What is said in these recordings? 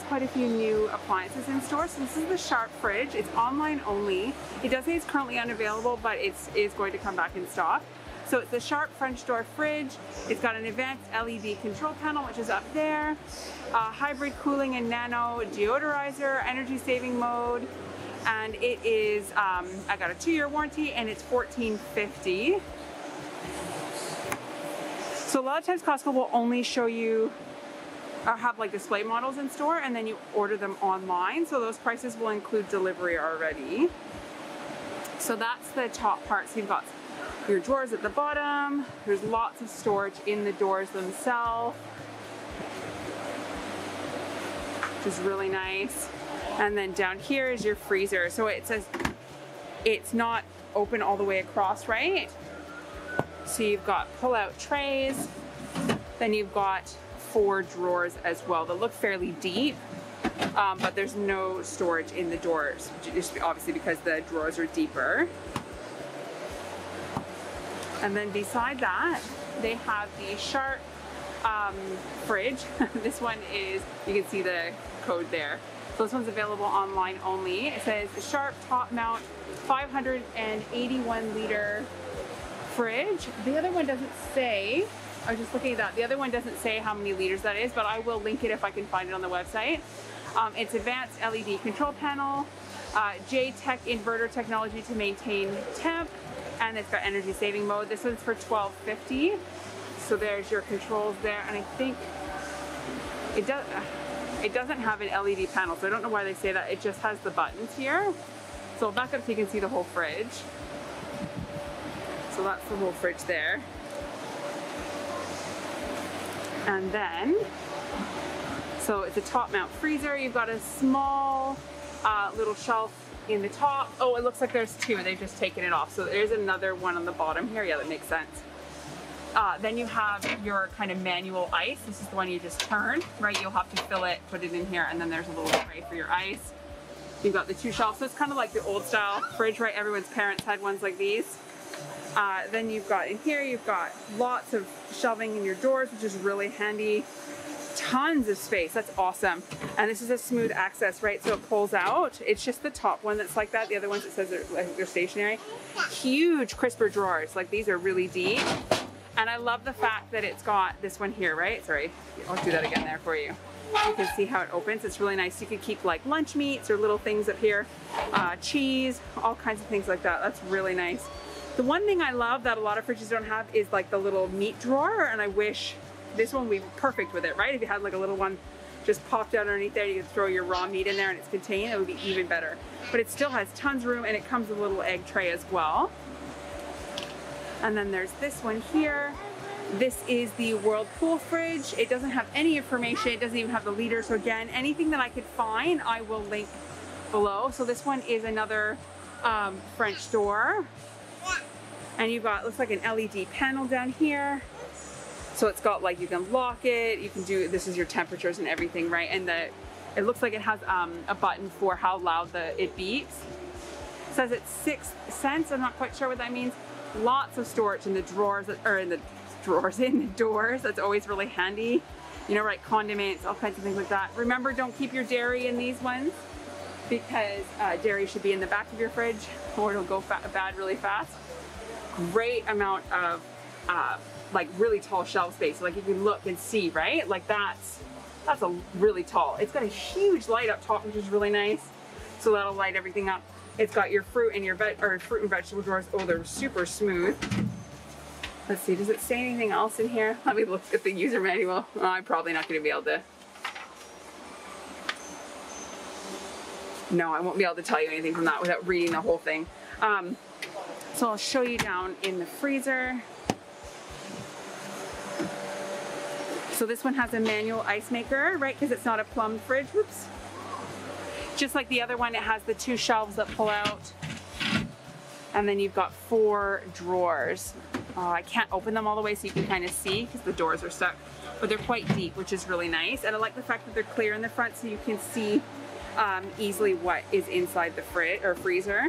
has quite a few new appliances in store. So this is the Sharp fridge. It's online only. It does say it's currently unavailable, but it is going to come back in stock. So it's the Sharp French door fridge. It's got an advanced LED control panel, which is up there. Hybrid cooling and nano deodorizer, energy saving mode. And it is, I got a 2-year warranty and it's $14.50. So a lot of times Costco will only show you or have like display models in store and then you order them online. So those prices will include delivery already. So that's the top part. So you've got your drawers at the bottom. There's lots of storage in the drawers themselves, which is really nice. And then down here is your freezer. So it says it's not open all the way across, right? So you've got pull-out trays. Then you've got 4 drawers as well that look fairly deep, but there's no storage in the drawers, obviously because the drawers are deeper. And then beside that, they have the Sharp fridge. This one is, you can see the code there. So this one's available online only. It says the Sharp top mount 581 liter fridge. The other one doesn't say, I was just looking at that. The other one doesn't say how many liters that is, but I will link it if I can find it on the website. It's advanced LED control panel, J-Tech inverter technology to maintain temp, and it's got energy saving mode. This one's for $12.50. So there's your controls there. And I think it does, it doesn't have an LED panel. So I don't know why they say that. It just has the buttons here. So I'll back up so you can see the whole fridge. So that's the whole fridge there. And then, so it's a top mount freezer. You've got a small little shelf in the top. Oh, it looks like there's 2 and they've just taken it off. So there's another one on the bottom here. Yeah, that makes sense. Then you have your kind of manual ice. This is the one you just turned, right? You'll have to fill it, put it in here, and then there's a little tray for your ice. You've got the 2 shelves. So it's kind of like the old style fridge, right? Everyone's parents had ones like these. Then you've got in here, you've got lots of shelving in your drawers, which is really handy. Tons of space. That's awesome. And this is a smooth access, right? So it pulls out. It's just the top one that's like that. The other ones that says they're stationary. Huge crisper drawers. Like these are really deep. And I love the fact that it's got this one here, right? Sorry, I'll do that again there for you. You can see how it opens. It's really nice. You could keep like lunch meats or little things up here, cheese, all kinds of things like that. That's really nice. The one thing I love that a lot of fridges don't have is like the little meat drawer, and I wish this one would be perfect with it, right? If you had like a little one just popped out underneath there, you could throw your raw meat in there and it's contained, it would be even better. But it still has tons of room and it comes with a little egg tray as well. And then there's this one here. This is the Whirlpool fridge. It doesn't have any information, it doesn't even have the liter. So again, anything that I could find, I will link below. So this one is another French door. And you've got, looks like an LED panel down here. So it's got like, you can lock it, you can do, this is your temperatures and everything, right? And the, it looks like it has a button for how loud it beeps. It says it's 6 cents, I'm not quite sure what that means. Lots of storage in the drawers, or in the doors. That's always really handy. You know, right, condiments, all kinds of things like that. Remember, don't keep your dairy in these ones, because dairy should be in the back of your fridge or it'll go bad really fast. Great amount of like really tall shelf space. Like you can look and see, right? Like that's a really tall. It's got a huge light up top, which is really nice. So that'll light everything up. It's got your fruit and fruit and vegetable drawers. Oh, they're super smooth. Let's see, does it say anything else in here? Let me look at the user manual. Oh, I'm probably not gonna be able to. No, I won't be able to tell you anything from that without reading the whole thing. So I'll show you down in the freezer. So this one has a manual ice maker, right? Because it's not a plumbed fridge. Whoops. Just like the other one, it has the 2 shelves that pull out. And then you've got 4 drawers. I can't open them all the way so you can kind of see because the doors are stuck. But they're quite deep, which is really nice. And I like the fact that they're clear in the front so you can see easily what is inside the fridge or freezer.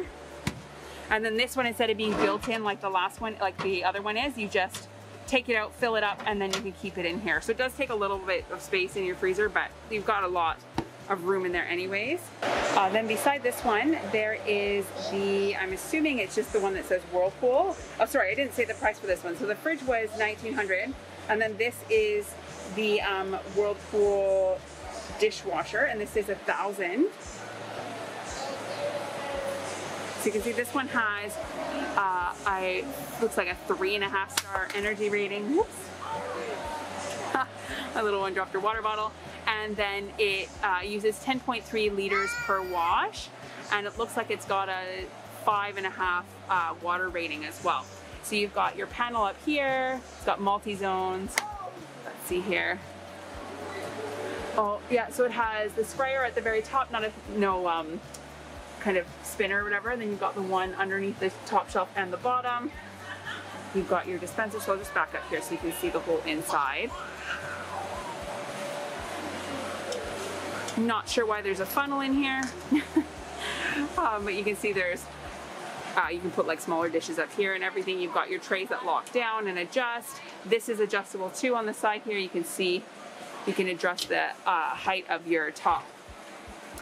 And then this one, instead of being built in like the last one, like the other one is, you just take it out, fill it up, and then you can keep it in here. So it does take a little bit of space in your freezer, but you've got a lot of room in there anyways. Then beside this one, there is the, I'm assuming it's just the one that says Whirlpool. Oh, sorry, I didn't say the price for this one. So the fridge was $1,900. And then this is the Whirlpool dishwasher, and this is $1,000. So you can see this one has, looks like a 3.5-star energy rating. Whoops. My little one dropped her water bottle. And then it uses 10.3 liters per wash. And it looks like it's got a 5.5 water rating as well. So you've got your panel up here. It's got multi-zones. Let's see here. Oh yeah, so it has the sprayer at the very top, not a, kind of spinner or whatever. And then you've got the one underneath the top shelf and the bottom. You've got your dispenser. So I'll just back up here so you can see the whole inside. I'm not sure why there's a funnel in here, but you can see there's, you can put like smaller dishes up here and everything. You've got your trays that lock down and adjust. This is adjustable too on the side here. You can see, you can adjust the height of your top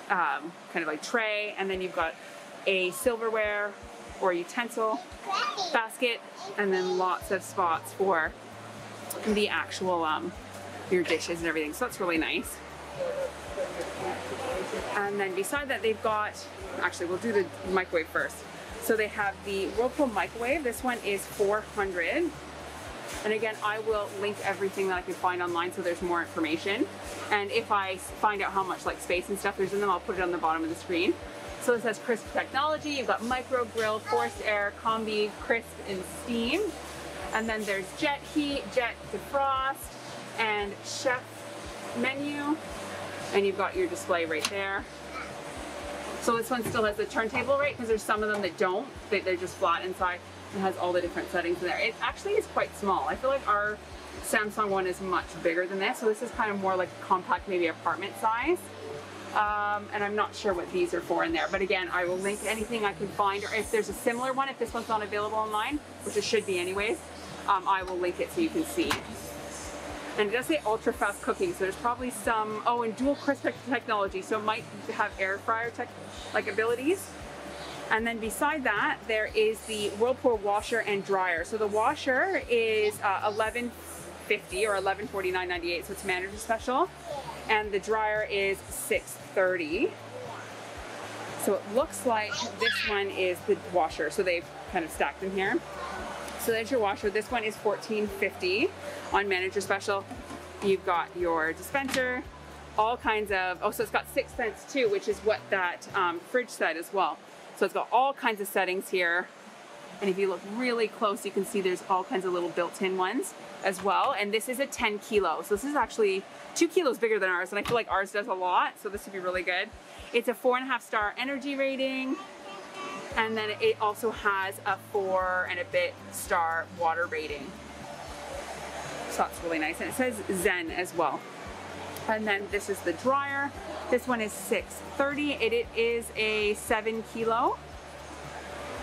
kind of like tray, and then you've got a silverware or utensil basket, and then lots of spots for the actual your dishes and everything. So that's really nice. And then beside that, they've got, actually we'll do the microwave first. So they have the Whirlpool microwave. This one is $400. And again, I will link everything that I can find online so there's more information. And if I find out how much like space and stuff there's in them, I'll put it on the bottom of the screen. So this has crisp technology. You've got micro grill, forced air, combi, crisp, and steam. And then there's jet heat, jet defrost, and chef menu. And you've got your display right there. So this one still has the turntable, right? Because there's some of them that don't, they're just flat inside. It has all the different settings in there. It actually is quite small. I feel like our Samsung one is much bigger than this. So this is kind of more like compact, maybe apartment size. And I'm not sure what these are for in there. But again, I will link anything I can find, or if there's a similar one, if this one's not available online, which it should be anyways, I will link it so you can see. And it does say ultra fast cooking, so there's probably some, oh, and dual crisp technology, so it might have air fryer tech like abilities. And then beside that, there is the Whirlpool washer and dryer. So the washer is $11.50 or $11.49.98, so it's manager special. And the dryer is $6.30. So it looks like this one is the washer, so they've kind of stacked them here. So there's your washer. This one is $14.50 on manager special. You've got your dispenser, all kinds of, oh, so it's got 6 cents too, which is what that fridge said as well. So it's got all kinds of settings here. And if you look really close, you can see there's all kinds of little built-in ones as well. And this is a 10 kilo. So this is actually 2 kilos bigger than ours. And I feel like ours does a lot. So this would be really good. It's a 4.5-star energy rating. And then it also has a 4.5-star water rating. So that's really nice. And it says Zen as well. And then this is the dryer. This one is $6.30. It is a 7 kilo.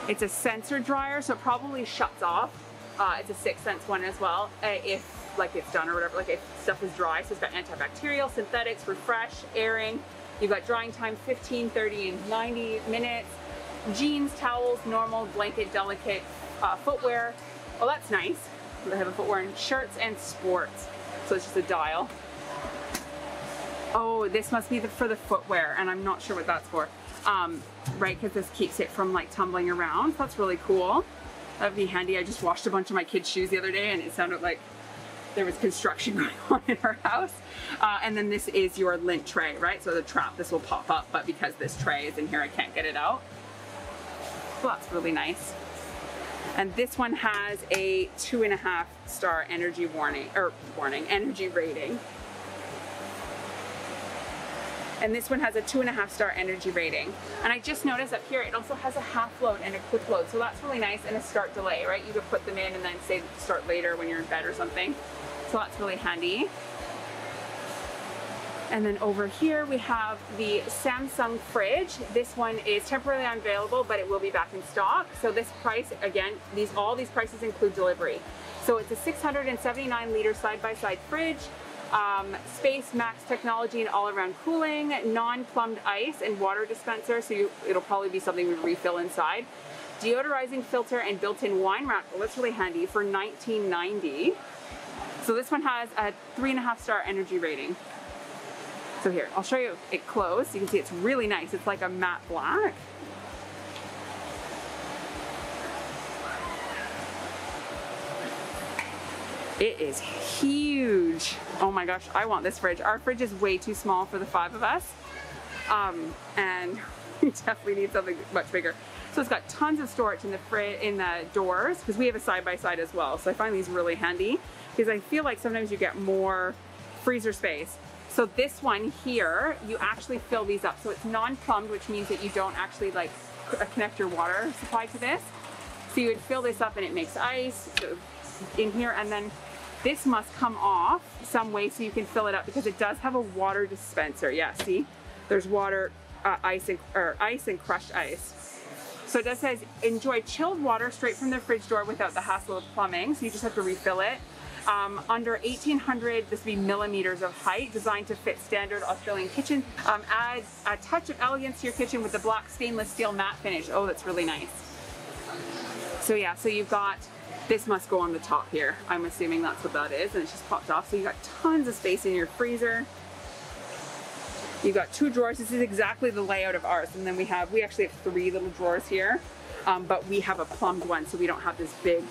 It's a sensor dryer, so it probably shuts off. It's a 6 cents one as well, if like it's done or whatever, like if stuff is dry. So it's got antibacterial, synthetics, refresh, airing. You've got drying time 15, 30, and 90 minutes. Jeans, towels, normal, blanket, delicate, footwear. Oh, that's nice. They have a footwear and shirts and sports. So it's just a dial. Oh, this must be for the footwear, and I'm not sure what that's for. Right, because this keeps it from like tumbling around. So that's really cool. That'd be handy. I just washed a bunch of my kids' shoes the other day, and it sounded like there was construction going on in our house. And then this is your lint tray, right? So the trap, this will pop up, but because this tray is in here, I can't get it out. So that's really nice. And this one has a 2.5-star energy warning, or energy rating. And this one has a 2.5-star energy rating. And I just noticed up here, it also has a half load and a quick load. So that's really nice, and a start delay, right? You could put them in and then say start later when you're in bed or something. So that's really handy. And then over here, we have the Samsung fridge. This one is temporarily unavailable, but it will be back in stock. So this price, again, all these prices include delivery. So it's a 679 liter side-by-side fridge. Space Max Technology and all-around cooling, non-plumbed ice and water dispenser, so it'll probably be something we refill inside. Deodorizing filter and built-in wine wrapper. Well, that's really handy for $19.90. So this one has a 3.5-star energy rating. So here, I'll show you it close. You can see it's really nice. It's like a matte black. It is huge. Oh my gosh, I want this fridge. Our fridge is way too small for the 5 of us. And we definitely need something much bigger. So it's got tons of storage in the doors, because we have a side-by-side as well. So I find these really handy because I feel like sometimes you get more freezer space. So this one here, you actually fill these up. So it's non-plumbed, which means that you don't actually like connect your water supply to this. So you would fill this up and it makes ice in here, and then this must come off some way so you can fill it up, because it does have a water dispenser. Yeah, see, there's water, ice and crushed ice. So it just says, enjoy chilled water straight from the fridge door without the hassle of plumbing. So you just have to refill it. Under 1,800, this would be millimeters of height, designed to fit standard Australian kitchen. Adds a touch of elegance to your kitchen with the black stainless steel matte finish. Oh, that's really nice. So yeah, so you've got, this must go on the top here. I'm assuming that's what that is. And it's just popped off. So you've got tons of space in your freezer. You've got 2 drawers. This is exactly the layout of ours. And then we actually have 3 little drawers here, but we have a plumbed one, so we don't have this big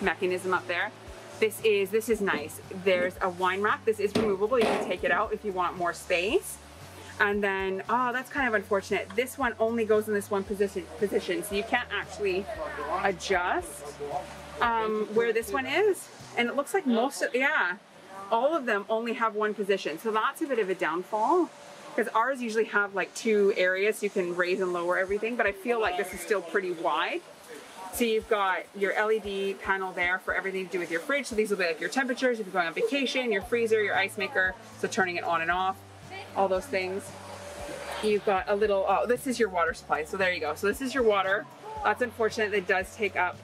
mechanism up there. This is nice. There's a wine rack. This is removable. You can take it out if you want more space. And then, oh, that's kind of unfortunate. This one only goes in this one position, so you can't actually adjust where this one is. And it looks like most of, yeah, all of them only have one position. So that's a bit of a downfall, because ours usually have like 2 areas, so you can raise and lower everything, but I feel like this is still pretty wide. So you've got your LED panel there for everything to do with your fridge. So these will be like your temperatures, if you're going on vacation, your freezer, your ice maker, so turning it on and off, all those things. You've got a little, oh, this is your water supply. So there you go. So this is your water. That's unfortunate. That does take up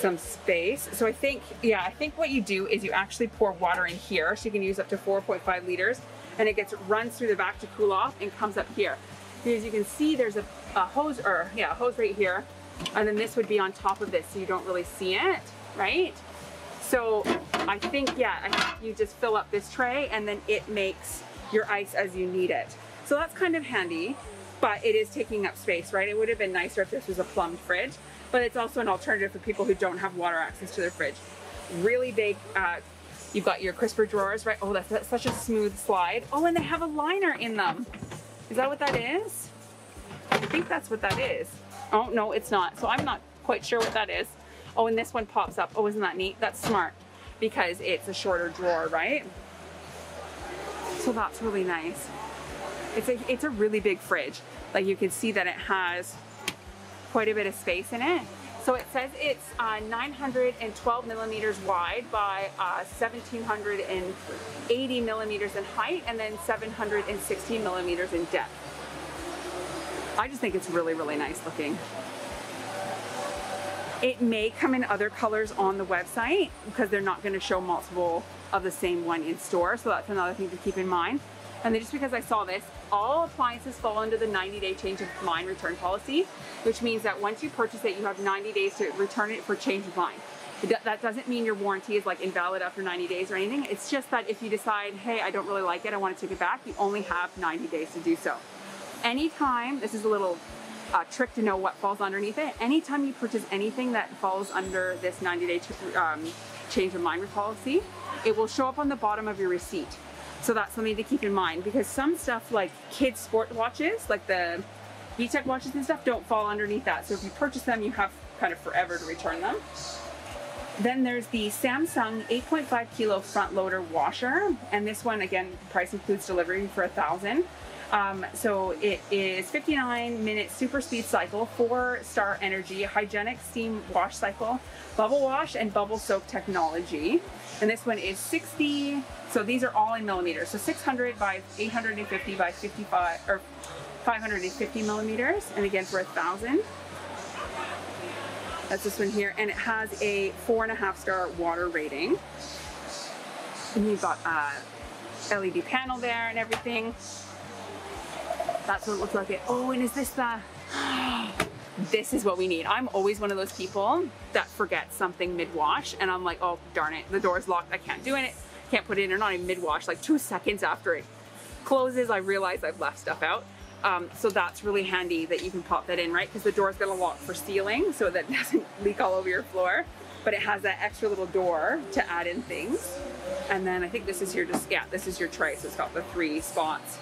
some space. So I think, yeah, I think what you do is you actually pour water in here. So you can use up to 4.5 liters. And it gets runs through the back to cool off and comes up here. As you can see, there's a hose, or yeah, a hose right here, and then this would be on top of this, so you don't really see it, right? So I think, yeah, you just fill up this tray, and then it makes your ice as you need it. So that's kind of handy, but it is taking up space, right? It would have been nicer if this was a plumbed fridge, but it's also an alternative for people who don't have water access to their fridge. Really big. You've got your crisper drawers, right? Oh, that's such a smooth slide. Oh, and they have a liner in them. Is that what that is? I think that's what that is. Oh, no, it's not. So I'm not quite sure what that is. Oh, and this one pops up. Oh, isn't that neat? That's smart, because it's a shorter drawer, right? So that's really nice. It's a really big fridge. Like, you can see that it has quite a bit of space in it. So it says it's 912 millimeters wide by 1,780 millimeters in height, and then 760 millimeters in depth. I just think it's really, really nice looking. It may come in other colors on the website, because they're not going to show multiple of the same one in store. So that's another thing to keep in mind. And then, just because I saw this, all appliances fall under the 90-day change of mind return policy, which means that once you purchase it, you have 90 days to return it for change of mind. That doesn't mean your warranty is like invalid after 90 days or anything. It's just that if you decide, hey, I don't really like it, I want to take it back, you only have 90 days to do so. Anytime, this is a little trick to know what falls underneath it. Anytime you purchase anything that falls under this 90-day change of mind policy, it will show up on the bottom of your receipt. So that's something to keep in mind, because some stuff like kids' sport watches, like the J-Tech watches and stuff, don't fall underneath that. So if you purchase them, you have kind of forever to return them. Then there's the Samsung 8.5-kilo front loader washer. And this one, again, the price includes delivery for $1,000. So it is 59-minute super speed cycle, 4-star energy, hygienic steam wash cycle, bubble wash and bubble soak technology. And this one is 60, so these are all in millimeters. So 600 by 850 by 55 or 550 millimeters. And again, for $1,000. That's this one here. And it has a 4.5-star water rating. You've got LED panel there and everything. That's what it looks like. Oh, and is this the... This is what we need. I'm always one of those people that forgets something mid-wash and I'm like, oh, darn it, the door's locked. I can't do it. Can't put it in, or not even mid-wash. Like 2 seconds after it closes, I realize I've left stuff out. So that's really handy that you can pop that in, right? Because the door's got a lock for sealing so that it doesn't leak all over your floor. But it has that extra little door to add in things. And then I think this is your, just, yeah, this is your tray. So it's got the 3 spots.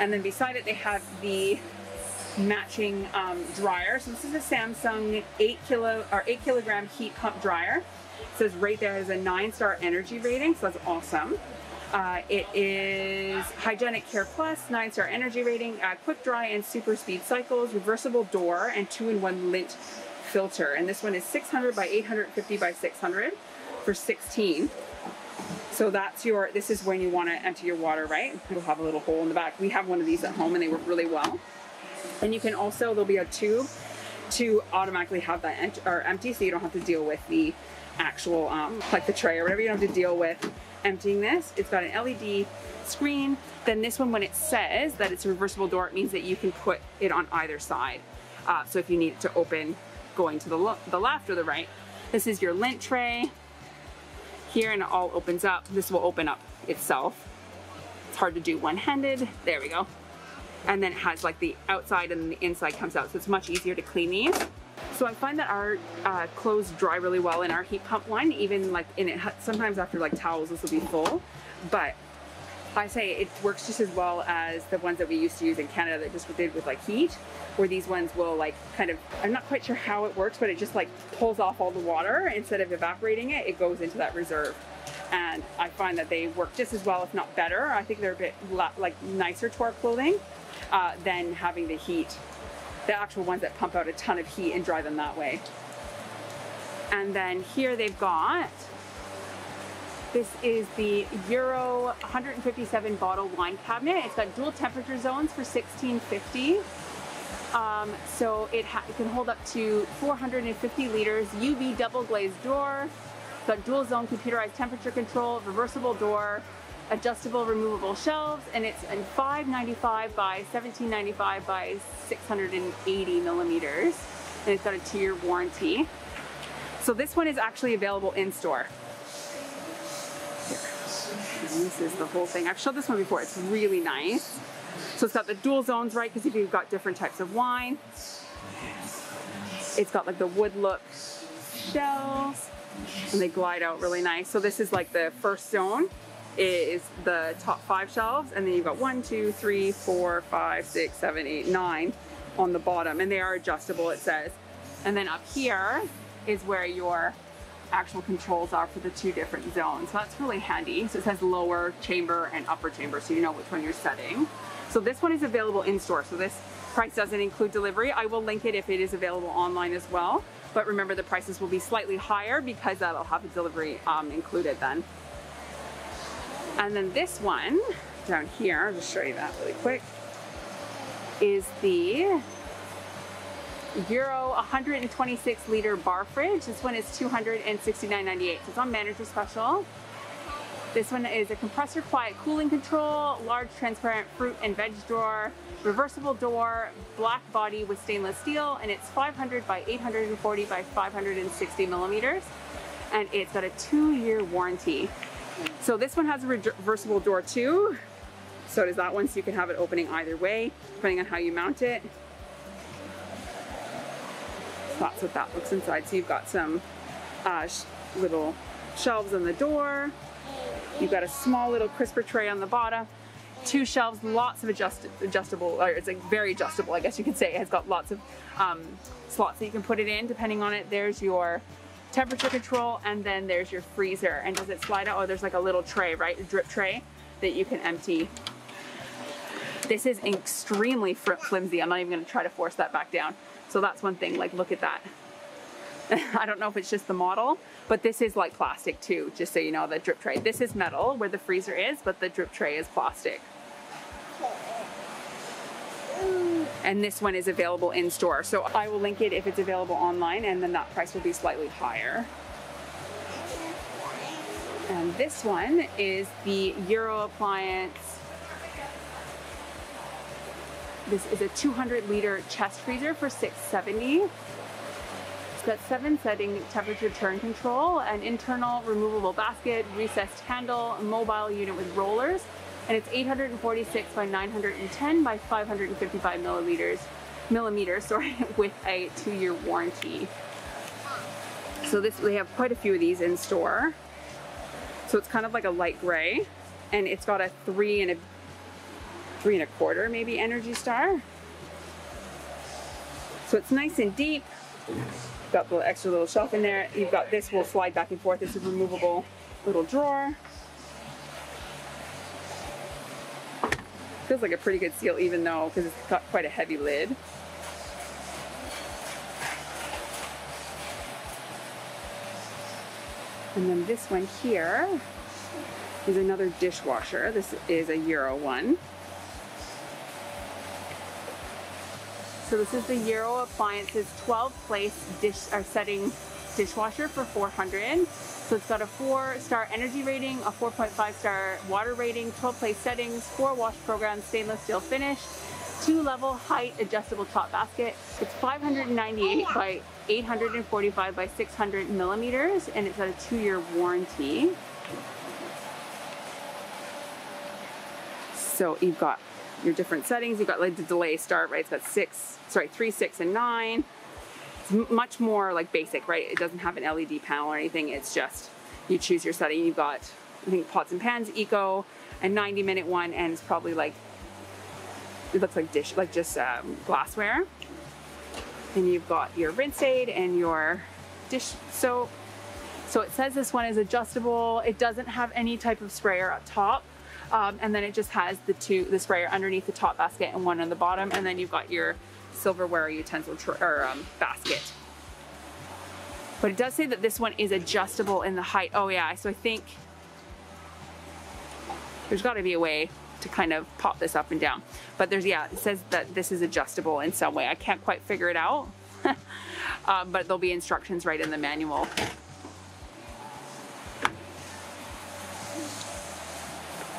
And then beside it, they have the matching dryer. So this is a Samsung 8 kilogram heat pump dryer. It says right there is a 9-star energy rating, so that's awesome. It is Hygienic Care Plus, 9-star energy rating, quick dry and super speed cycles, reversible door, and 2-in-1 lint filter. And this one is 600 by 850 by 600 for 16. So that's your, this is when you want to empty your water, right? It'll have a little hole in the back. We have one of these at home and they work really well. And you can also, there'll be a tube to automatically have that empty, so you don't have to deal with the actual, like the tray or whatever. You don't have to deal with emptying this. It's got an LED screen. Then this one, when it says that it's a reversible door, it means that you can put it on either side. So if you need it to open, going to the left or the right, this is your lint tray here, and it all opens up. This will open up itself. It's hard to do one-handed. There we go. And then it has like the outside, and then the inside comes out. So it's much easier to clean these. So I find that our clothes dry really well in our heat pump one, even like in it, sometimes after like towels, this will be full. But I say it works just as well as the ones that we used to use in Canada that just did with like heat, where these ones will like kind of, I'm not quite sure how it works, but it just like pulls off all the water. Instead of evaporating it, it goes into that reserve. And I find that they work just as well, if not better. I think they're a bit like nicer to our clothing than having the heat, the actual ones that pump out a ton of heat and dry them that way. And then here they've got, this is the Euro 157 bottle wine cabinet. It's got dual temperature zones for $16.50. So it can hold up to 450 liters, UV double glazed door, it's got dual zone computerized temperature control, reversible door, adjustable removable shelves, and it's in 595 by 1795 by 680 millimeters, and it's got a 2-year warranty. So this one is actually available in store. And this is the whole thing. I've showed this one before. It's really nice. So it's got the dual zones, right? Because if you've got different types of wine, it's got like the wood look shelves, and they glide out really nice. So this is like the first zone. Is the top 5 shelves, and then you've got 1, 2, 3, 4, 5, 6, 7, 8, 9 on the bottom, and they are adjustable, it says. And then up here is where your actual controls are for the 2 different zones. So that's really handy. So it says lower chamber and upper chamber, so you know which one you're setting. So this one is available in store. So this price doesn't include delivery. I will link it if it is available online as well. But remember, the prices will be slightly higher because that'll have a delivery included then. And then this one down here, I'll just show you that really quick, is the Euro 126 liter bar fridge. This one is $269.98, so it's on manager special. This one is a compressor quiet cooling control, large transparent fruit and veg drawer, reversible door, black body with stainless steel, and it's 500 by 840 by 560 millimeters. And it's got a 2-year warranty. So this one has a reversible door too. So does that one, so you can have it opening either way, depending on how you mount it. So that's what that looks inside. So you've got some little shelves on the door. You've got a small little crisper tray on the bottom. 2 shelves, lots of adjustable, or it's like very adjustable, I guess you could say. It has got lots of slots that you can put it in, depending on it. There's your temperature control, and then there's your freezer. And does it slide out? Oh, there's like a little tray, right? A drip tray that you can empty. This is extremely flimsy. I'm not even going to try to force that back down. So that's one thing, like look at that. I don't know if it's just the model, but this is like plastic too, just so you know, the drip tray. This is metal where the freezer is, but the drip tray is plastic. And this one is available in store. So I will link it if it's available online, and then that price will be slightly higher. And This one is the Euro appliance. This is a 200-liter chest freezer for $670. It's got 7 setting temperature turn control, an internal removable basket, recessed handle, a mobile unit with rollers, and it's 846 by 910 by 555 millimeters, with a 2-year warranty. So this, they have quite a few of these in store. So it's kind of like a light gray, and it's got a three and a quarter maybe Energy Star. So it's nice and deep. Got the extra little shelf in there. You've got this will slide back and forth. It's a removable little drawer. Feels like a pretty good seal, even though, because it's got quite a heavy lid. And then this one here is another dishwasher. This is a Euro one. So this is the Euro Appliances 12-place setting dishwasher for $400. So it's got a 4-star energy rating, a 4.5-star water rating, 12-place settings, 4 wash programs, stainless steel finish, 2-level height adjustable top basket. It's 598 by 845 by 600 millimeters, and it's got a 2-year warranty. So you've got your different settings. You've got like the delay start, right? It's got 3, 6, and 9. It's much more like basic, right? It doesn't have an LED panel or anything. It's just, you choose your setting. You've got, I think, pots and pans, eco, a 90-minute one, and it's probably like, it looks like dish, like just glassware. And you've got your rinse aid and your dish soap. So it says this one is adjustable. It doesn't have any type of sprayer up top. And then it just has the sprayer underneath the top basket and one on the bottom. And then you've got your silverware utensil basket. But it does say that this one is adjustable in the height. Oh yeah, so I think there's gotta be a way to kind of pop this up and down. But there's, yeah, it says that this is adjustable in some way. I can't quite figure it out, but there'll be instructions right in the manual.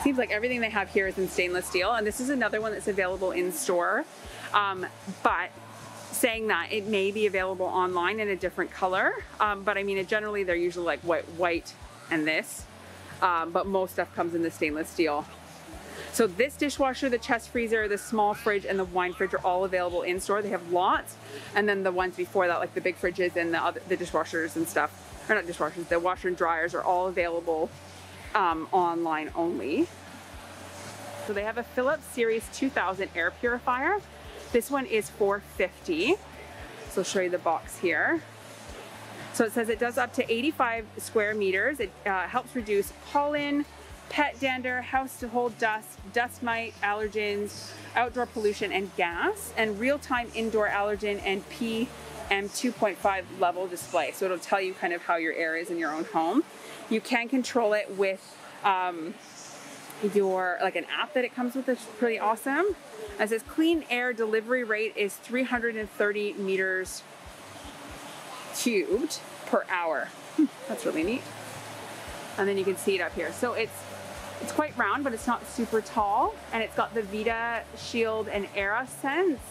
Seems like everything they have here is in stainless steel, and this is another one that's available in store, but saying that, it may be available online in a different color, but I mean, generally they're usually like white and this, but most stuff comes in the stainless steel. So this dishwasher, the chest freezer, the small fridge, and the wine fridge are all available in store. They have lots, and then the ones before that, like the big fridges and the dishwashers and stuff, or not dishwashers, the washer and dryers are all available online only. So they have a Philips Series 2000 air purifier. This one is $450. So I'll show you the box here. So it says it does up to 85 square meters. It helps reduce pollen, pet dander, household dust, dust mite, allergens, outdoor pollution and gas, and real-time indoor allergen and PM2.5 level display. So it'll tell you kind of how your air is in your own home. You can control it with an app that it comes with. It's pretty awesome. It says clean air delivery rate is 330 meters cubed per hour. That's really neat. And then you can see it up here. So it's quite round, but it's not super tall. And it's got the Vita, Shield, and Era Sense.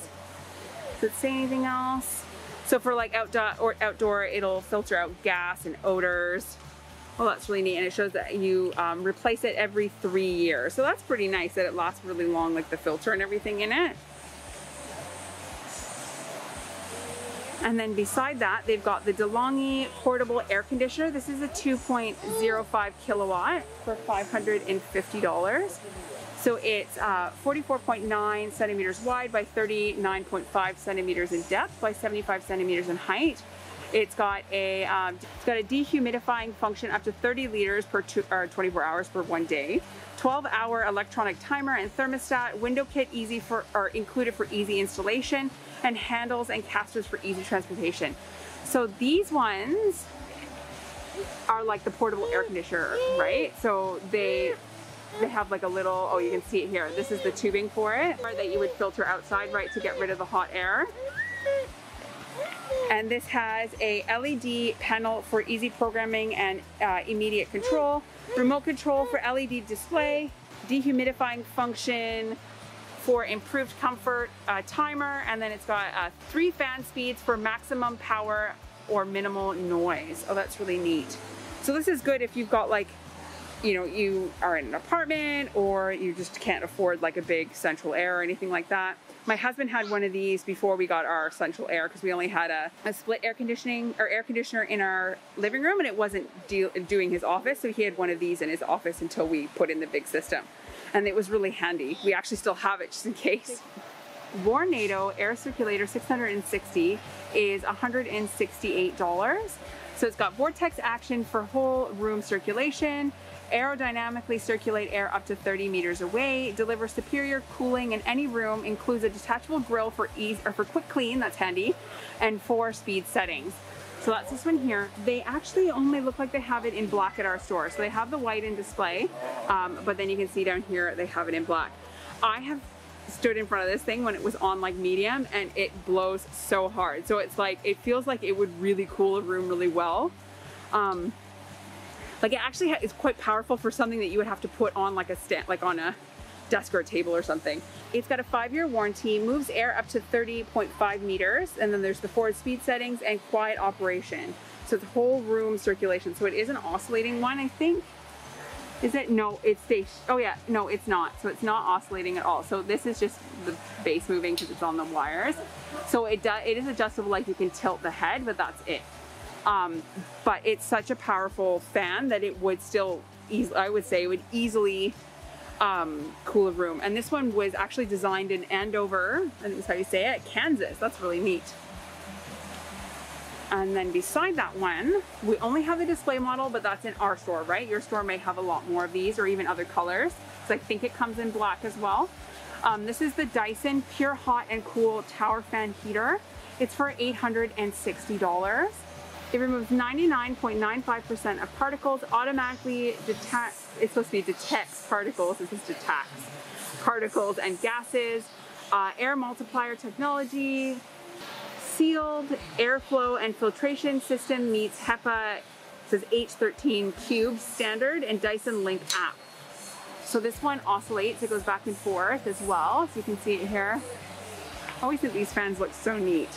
Does it say anything else? So for like outdoor, it'll filter out gas and odors. Well, that's really neat, and it shows that you replace it every 3 years. So that's pretty nice that it lasts really long, like the filter and everything in it. And then beside that, they've got the DeLonghi portable air conditioner. This is a 2.05 kilowatt for $550. So it's 44.9 centimeters wide by 39.5 centimeters in depth by 75 centimeters in height. It's got a dehumidifying function up to 30 liters per 24 hours per 1 day, 12-hour electronic timer and thermostat, window kit included for easy installation, and handles and casters for easy transportation. So these ones are like the portable air conditioner, right? So they have like a little, oh, you can see it here. This is the tubing for it, or that you would filter outside, right, to get rid of the hot air. And this has a LED panel for easy programming and immediate control, remote control for LED display, dehumidifying function for improved comfort, timer, and then it's got 3 fan speeds for maximum power or minimal noise. Oh, that's really neat. So this is good if you've got, like, you know, you are in an apartment or you just can't afford like a big central air or anything like that. My husband had one of these before we got our central air because we only had a split air conditioning or air conditioner in our living room, and it wasn't doing his office. So he had one of these in his office until we put in the big system, and it was really handy. We actually still have it just in case. Vornado Air Circulator 660 is $168. So it's got vortex action for whole room circulation, aerodynamically circulate air up to 30 meters away, delivers superior cooling in any room, includes a detachable grill for ease or for quick clean, that's handy, and 4 speed settings. So that's this one here. They actually only look like they have it in black at our store. So they have the white in display, but then you can see down here they have it in black. I have stood in front of this thing when it was on like medium, and it blows so hard. So it's like, it feels like it would really cool a room really well. Like it actually is quite powerful for something that you would have to put on like a stand, like on a desk or a table or something. It's got a 5-year warranty, moves air up to 30.5 meters. And then there's the forward speed settings and quiet operation. So the whole room circulation. So it is an oscillating one, I think. Is it? No, it's station. Oh yeah, no, it's not. So it's not oscillating at all. So this is just the base moving because it's on the wires. So it is adjustable, like you can tilt the head, but that's it. But it's such a powerful fan that it would still, I would say, it would easily cool a room. And this one was actually designed in Andover, I think that's how you say it, Kansas. That's really neat. And then beside that one, we only have the display model, but that's in our store, right? Your store may have a lot more of these or even other colors. So I think it comes in black as well. This is the Dyson Pure Hot and Cool Tower Fan Heater. It's for $860. It removes 99.95% of particles, automatically detects, it's supposed to be detects particles, this is detects particles and gases, air multiplier technology, sealed airflow and filtration system meets HEPA, it says H13 cube standard and Dyson Link app. So this one oscillates, it goes back and forth as well, so you can see it here. I always think these fans look so neat.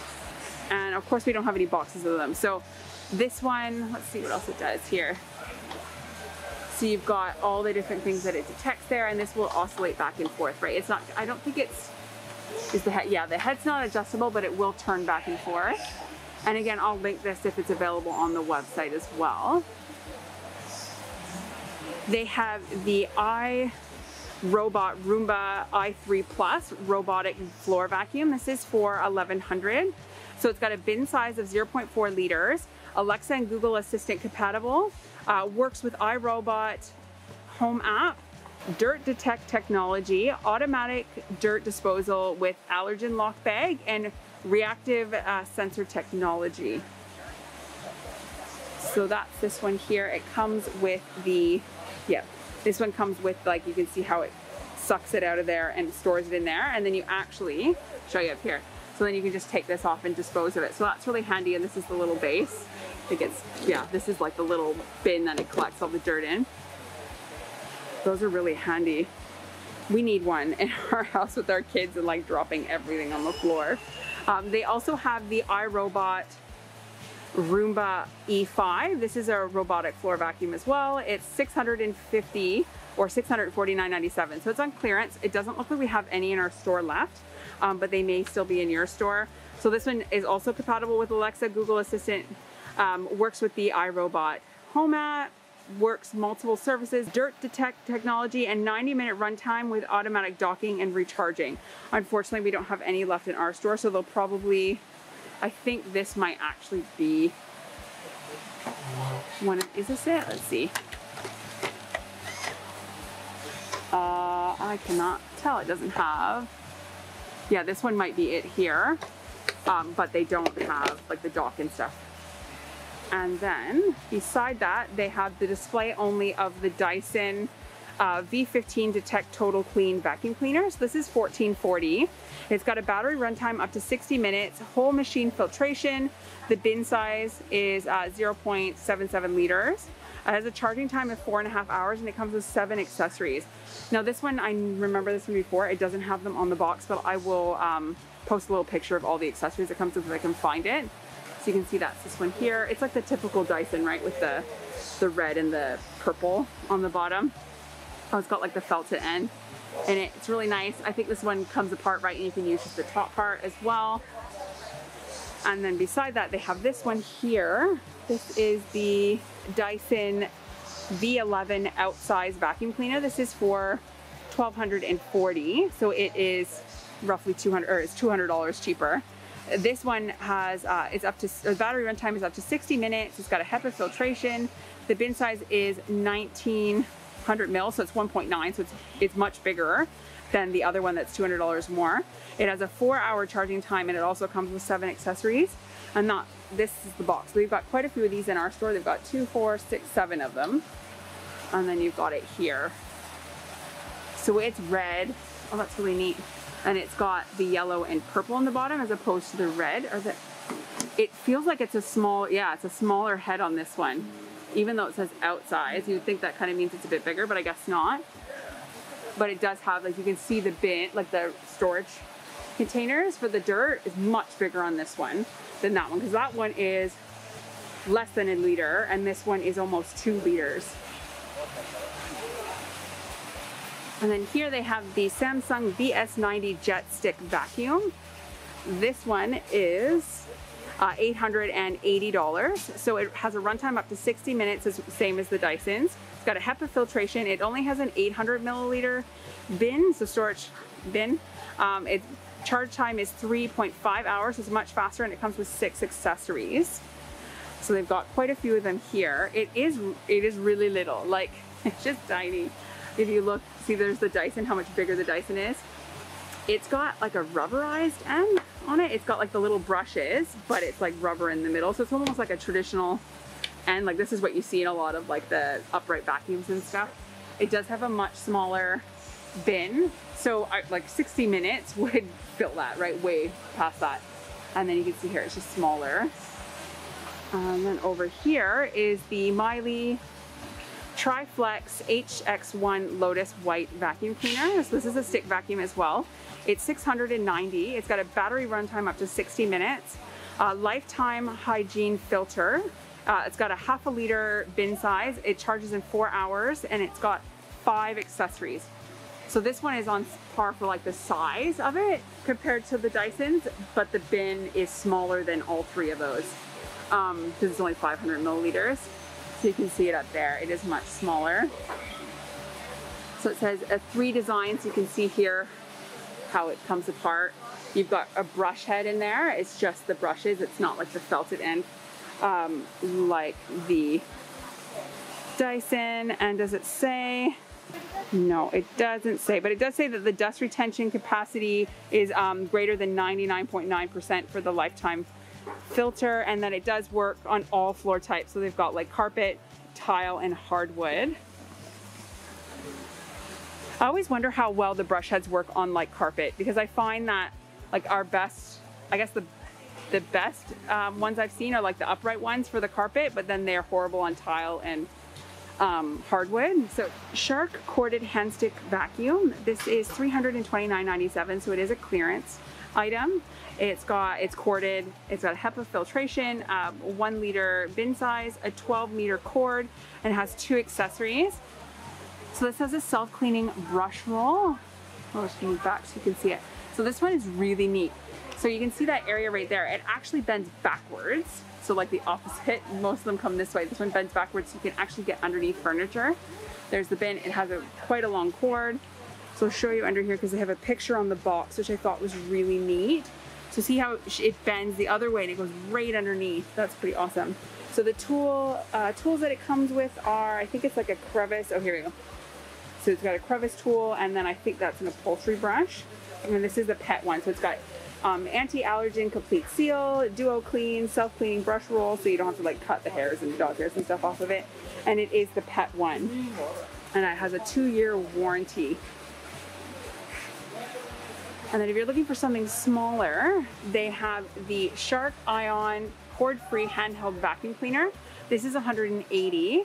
And of course we don't have any boxes of them. So this one, let's see what else it does here. So you've got all the different things that it detects there, and this will oscillate back and forth, right? It's not, I don't think it's, is the head, yeah, the head's not adjustable, but it will turn back and forth. And again, I'll link this if it's available on the website as well. They have the iRobot Roomba i3 Plus robotic floor vacuum. This is for $1,100. So it's got a bin size of 0.4 liters, Alexa and Google Assistant compatible, works with iRobot Home app, dirt detect technology, automatic dirt disposal with allergen lock bag, and reactive sensor technology. So that's this one here. It comes with the, yeah, this one comes with, like, you can see how it sucks it out of there and stores it in there. And then you actually, show you up here. So then you can just take this off and dispose of it. So that's really handy. And this is the little base. It gets, yeah, this is like the little bin that it collects all the dirt in. Those are really handy. We need one in our house with our kids and like dropping everything on the floor. They also have the iRobot Roomba E5. This is a robotic floor vacuum as well. It's $650 or $649.97. So it's on clearance. It doesn't look like we have any in our store left. But they may still be in your store. So this one is also compatible with Alexa, Google Assistant, works with the iRobot Home app, works multiple services, dirt detect technology, and 90-minute runtime with automatic docking and recharging. Unfortunately, we don't have any left in our store, so they'll probably, I think this might actually be one of, is this it? Let's see. I cannot tell, it doesn't have. Yeah, this one might be it here, but they don't have like the dock and stuff. And then beside that, they have the display only of the Dyson V15 Detect Total Clean vacuum cleaners. This is $14.40. It's got a battery runtime up to 60 minutes, whole machine filtration. The bin size is 0.77 liters. It has a charging time of 4.5 hours, and it comes with 7 accessories. Now this one, I remember this one before, it doesn't have them on the box, but I will post a little picture of all the accessories it comes with if I can find it. So you can see that's this one here. It's like the typical Dyson, right? With the red and the purple on the bottom. Oh, it's got like the felt to end. And it's really nice. I think this one comes apart, right? And you can use just the top part as well. And then beside that, they have this one here. This is the Dyson V11 Outsize vacuum cleaner. This is for $1,240. So it is roughly $200 cheaper. This one has, the battery runtime is up to 60 minutes. It's got a HEPA filtration. The bin size is 1900 mil, so it's 1.9, so it's much bigger than the other one that's $200 more. It has a 4-hour charging time, and it also comes with 7 accessories. And this is the box. We've got quite a few of these in our store. They've got 2, 4, 6, 7 of them. And then you've got it here. So it's red. Oh, that's really neat. And it's got the yellow and purple on the bottom as opposed to the red. It feels like it's a small, yeah, it's a smaller head on this one. Even though it says outside, you'd think that kind of means it's a bit bigger, but I guess not. But it does have, like, you can see the bin, like the storage containers for the dirt is much bigger on this one than that one, because that one is less than a liter and this one is almost 2 liters. And then here they have the Samsung BS90 Jetstick vacuum. This one is $880. So it has a runtime up to 60 minutes, same as the Dyson's. It's got a HEPA filtration. It only has an 800 milliliter bin, so storage bin. Its charge time is 3.5 hours, so it's much faster, and it comes with 6 accessories. So they've got quite a few of them here. It is really little, like it's just tiny. If you look, see there's the Dyson, how much bigger the Dyson is. It's got like a rubberized end on it. It's got like the little brushes, but it's like rubber in the middle. So it's almost like a traditional end. Like this is what you see in a lot of like the upright vacuums and stuff. It does have a much smaller bin. So like 60 minutes would fill that, right? Way past that. And then you can see here, it's just smaller. And then over here is the Miele TriFlex HX1 Lotus White vacuum cleaner. So this is a stick vacuum as well. It's $690. It's got a battery runtime up to 60 minutes. Lifetime hygiene filter. It's got a 1/2 liter bin size. It charges in 4 hours, and it's got 5 accessories. So this one is on par for like the size of it compared to the Dyson's, but the bin is smaller than all 3 of those because it's only 500 milliliters. So you can see it up there. It is much smaller. So it says 3 designs. You can see here how it comes apart. You've got a brush head in there. It's just the brushes. It's not like the felted end like the Dyson. And does it say? No, it doesn't say, but it does say that the dust retention capacity is greater than 99.9% for the lifetime filter, and then it does work on all floor types. So they've got like carpet, tile, and hardwood. I always wonder how well the brush heads work on like carpet, because I find that like our best, I guess the best ones I've seen are like the upright ones for the carpet, but then they're horrible on tile and hardwood. So Shark corded handstick vacuum. This is $329.97, so it is a clearance item. It's corded, it's got a HEPA filtration, 1 liter bin size, a 12 meter cord, and it has 2 accessories. So this has a self-cleaning brush roll. I'll just move back so you can see it. So this one is really neat. So you can see that area right there. It actually bends backwards. So like the opposite, most of them come this way. This one bends backwards, so you can actually get underneath furniture. There's the bin, it has quite a long cord. So I'll show you under here because they have a picture on the box, which I thought was really neat. So see how it bends the other way and it goes right underneath. That's pretty awesome. So the tools that it comes with are, I think it's like a crevice. Oh, here we go. So it's got a crevice tool, and then I think that's an upholstery brush. And then this is a pet one. So it's got anti-allergen complete seal, duo clean, self-cleaning brush roll. So you don't have to like cut the hairs and the dog hairs and stuff off of it. And it is the pet one. and it has a 2-year warranty. And then if you're looking for something smaller, they have the Shark Ion cord-free handheld vacuum cleaner. This is 180.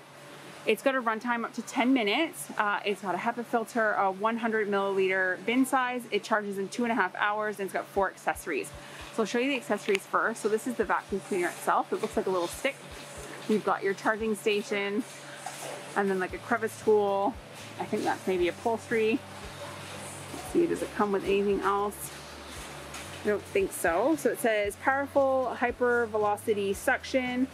It's got a runtime up to 10 minutes. It's got a HEPA filter, a 100 milliliter bin size. It charges in 2.5 hours, and it's got 4 accessories. So I'll show you the accessories first. So this is the vacuum cleaner itself. It looks like a little stick. You've got your charging station and then like a crevice tool. I think that's maybe upholstery. Let's see, does it come with anything else? I don't think so. So it says powerful hyper velocity suction.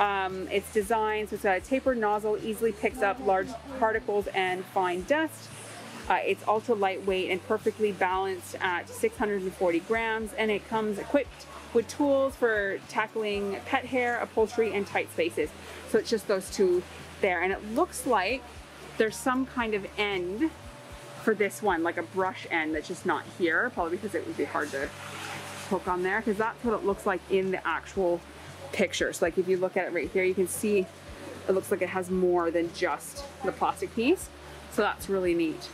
It's designed, so it's got a tapered nozzle, easily picks up large particles and fine dust. It's ultra lightweight and perfectly balanced at 640 grams, and it comes equipped with tools for tackling pet hair, upholstery, and tight spaces. So it's just those two there, and it looks like there's some kind of end for this one, like a brush end that's just not here, probably because it would be hard to poke on there, because that's what it looks like in the actual pictures. Like if you look at it right here, you can see it looks like it has more than just the plastic piece. So that's really neat.